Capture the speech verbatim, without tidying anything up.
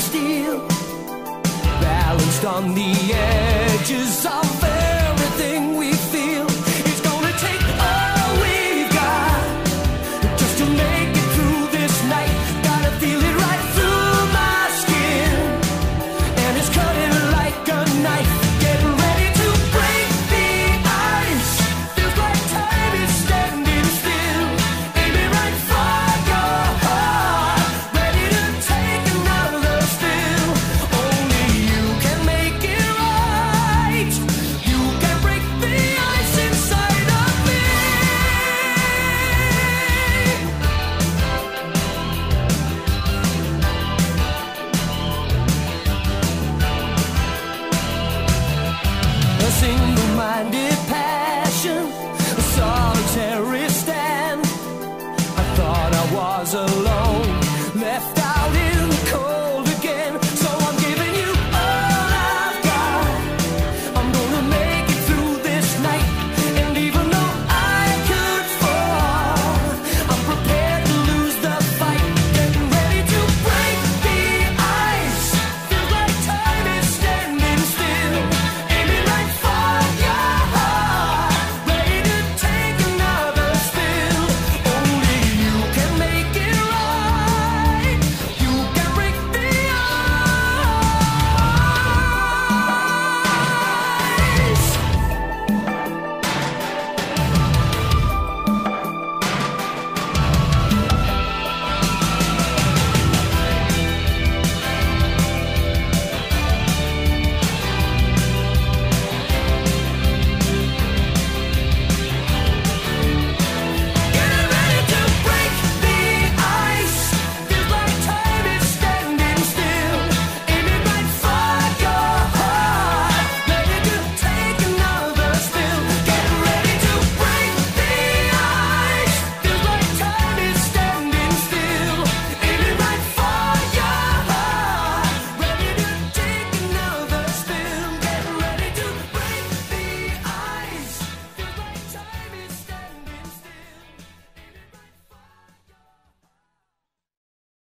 steel, balanced on the edges of everything we feel. It's gonna take all we've got just to make it through this night. Gotta feel it right through my skin, and it's cutting like a knife, getting ready to break the ice. Feels like time is standing still, aiming right for your heart, ready to take another spill. Only you can make it right. You can break the ice inside of me. A single-minded passion, a solitary stand. I thought I was alone, left out in